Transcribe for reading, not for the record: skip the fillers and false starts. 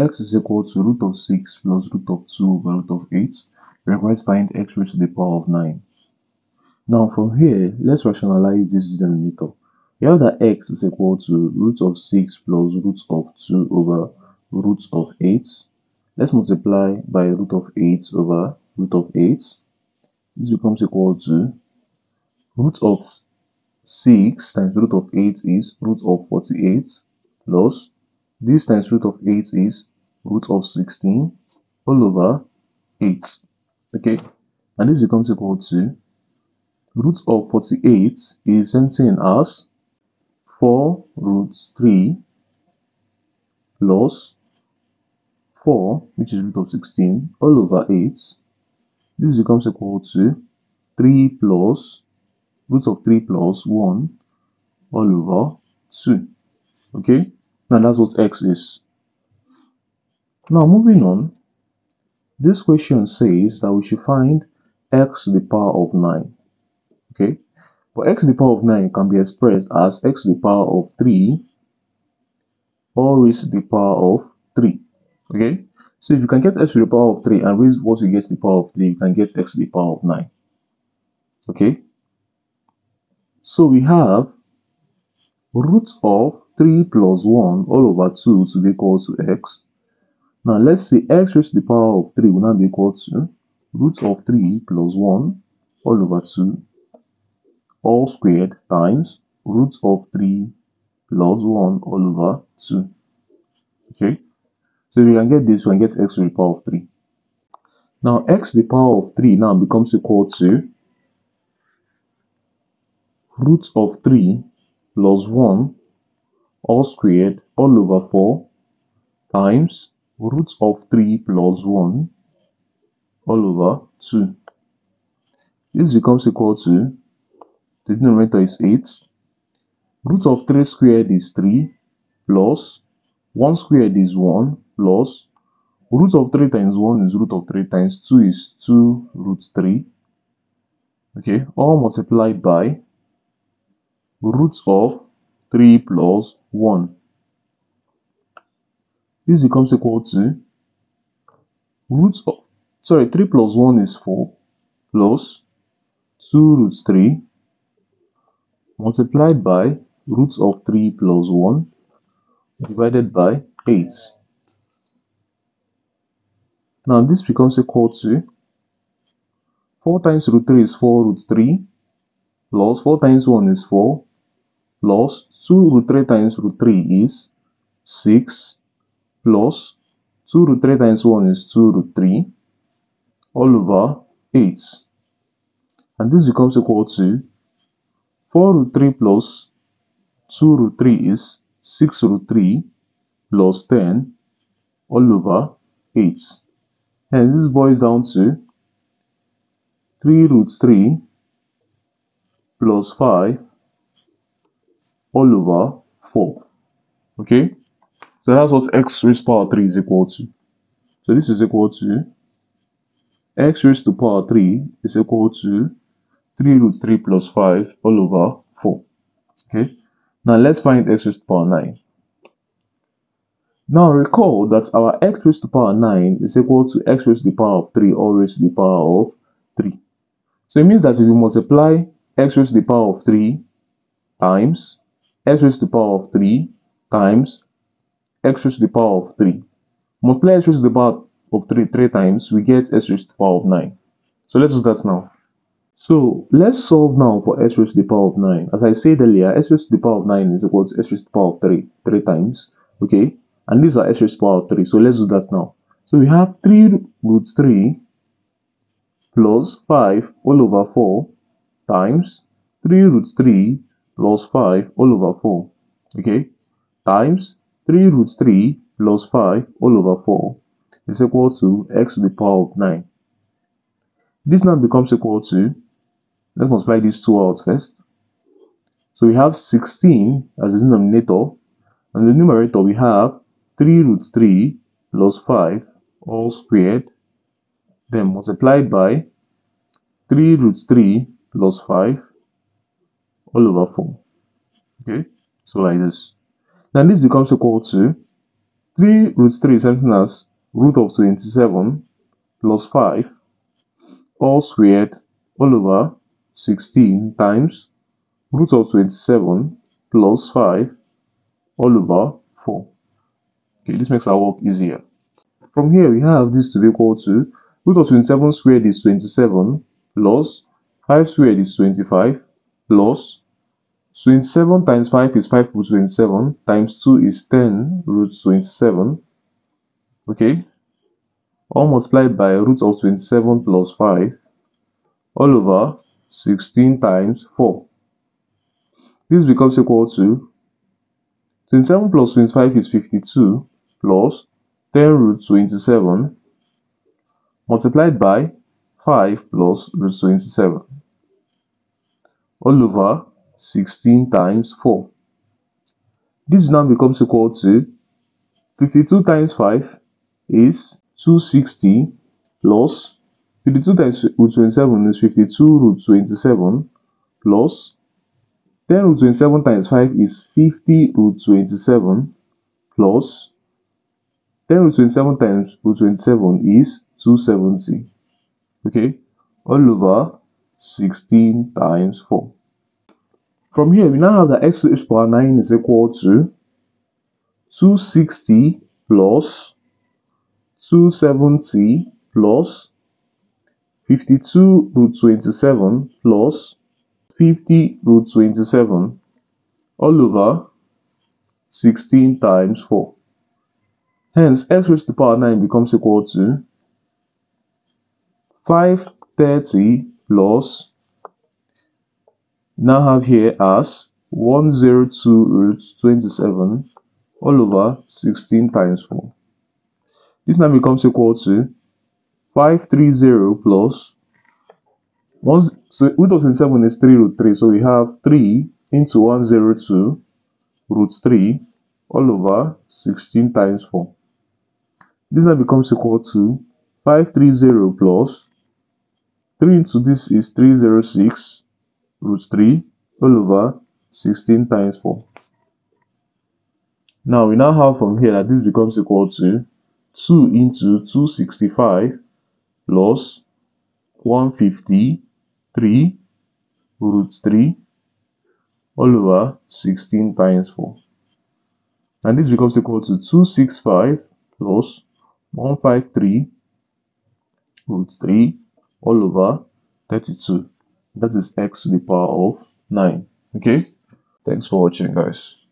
X is equal to root of 6 plus root of 2 over root of 8. Requires find x raised to the power of 9. Now from here, let's rationalize this denominator. We have that x is equal to root of 6 plus root of 2 over root of 8. Let's multiply by root of 8 over root of 8. This becomes equal to root of 6 times root of 8 is root of 48 plus this times root of 8 is root of 16 all over 8. Okay, and this becomes equal to root of 48 is same thing as 4 root 3 plus 4, which is root of 16 all over 8. This becomes equal to 3 plus root of 3 plus 1 all over 2. Okay, now that's what x is. Now moving on, this question says that we should find x to the power of 9. Okay, but x to the power of 9 can be expressed as x to the power of 3 or raised to the power of 3. Okay, so if you can get x to the power of 3 and raise what you get to the power of 3, you can get x to the power of 9. Okay, so we have root of 3 plus 1 all over 2 to be equal to x. Now let's say x raised to the power of 3 will now be equal to root of 3 plus 1 all over 2 all squared times root of 3 plus 1 all over 2. Okay, so we can get this, we can get x to the power of 3. Now x to the power of 3 now becomes equal to root of 3 plus 1 all squared all over 4 times root of 3 plus 1 all over 2. This becomes equal to, the denominator is 8, root of 3 squared is 3 plus 1 squared is 1 plus root of 3 times 1 is root of 3 times 2 is 2 root 3. Okay, all multiplied by root of 3 plus 1. This becomes equal to root of 3 plus 1 is 4 plus 2 root 3 multiplied by root of 3 plus 1 divided by 8. Now this becomes equal to 4 times root 3 is 4 root 3 plus 4 times 1 is 4 plus 2 root 3 times root 3 is 6 plus 2 root 3 times 1 is 2 root 3 all over 8. And this becomes equal to 4 root 3 plus 2 root 3 is 6 root 3 plus 10 all over 8. And this boils down to 3 root 3 plus 5 all over 4. Okay, so that's what x raised to the power 3 is equal to. So this is equal to x raised to the power 3 is equal to 3 root 3 plus 5 all over 4. Okay, now let's find x raised to the power 9. Now recall that our x raised to the power 9 is equal to x raised to the power of 3 or raised to the power of 3. So it means that if you multiply x raised to the power of 3 times x raised to the power of 3 times x raised to the power of 3. Multiply x raised to the power of 3 3 times, we get x raised to the power of 9. So let's do that now. So let's solve now for x raised to the power of 9. As I said earlier, x raised to the power of 9 is equal to x raised to the power of 3 3 times. Okay, and these are x raised to the power of 3. So let's do that now. So we have 3 root 3 plus 5 all over 4 times 3 root 3 plus 5 all over 4. Okay, times 3 root 3 plus 5 all over 4 is equal to x to the power of 9. This now becomes equal to, let's multiply these two out first. So we have 16 as the denominator, and the numerator we have 3 root 3 plus 5 all squared, then multiplied by 3 root 3 plus 5 all over 4. Okay, so like this. Now this becomes equal to 3 root 3 is anything as root of 27 plus 5 all squared all over 16 times root of 27 plus 5 all over 4. Okay, this makes our work easier. From here, we have this to be equal to root of 27 squared is 27 plus 5 squared is 25 plus 27 times 5 is 5 root 27 times 2 is 10 root 27. Okay, all multiplied by root of 27 plus 5 all over 16 times 4. This becomes equal to 27 plus 25 is 52 plus 10 root 27 multiplied by 5 plus root 27 all over 16 times 4. This now becomes equal to 52 times 5 is 260 plus 52 times root 27 is 52 root 27 plus 10 root 27 times 5 is 50 root 27 plus 10 root 27 times root 27 is 270. Okay, all over 16 times 4. From here, we now have that x to the power 9 is equal to 260 plus 270 plus 52 root 27 plus 50 root 27 all over 16 times 4. Hence, x raised to the power 9 becomes equal to 530 plus, now have here as 102 root 27 all over 16 times 4. This now becomes equal to 530 plus root of 27 is 3 root 3, so we have 3 into 102 root 3 all over 16 times 4. This now becomes equal to 530 plus 3 into this is 306 root 3 all over 16 times 4. Now we now have from here that this becomes equal to 2 into 265 plus 153 root 3 all over 16 times 4. And this becomes equal to 265 plus 153 root 3 all over 32. That is x to the power of 9. Okay, thanks for watching, guys.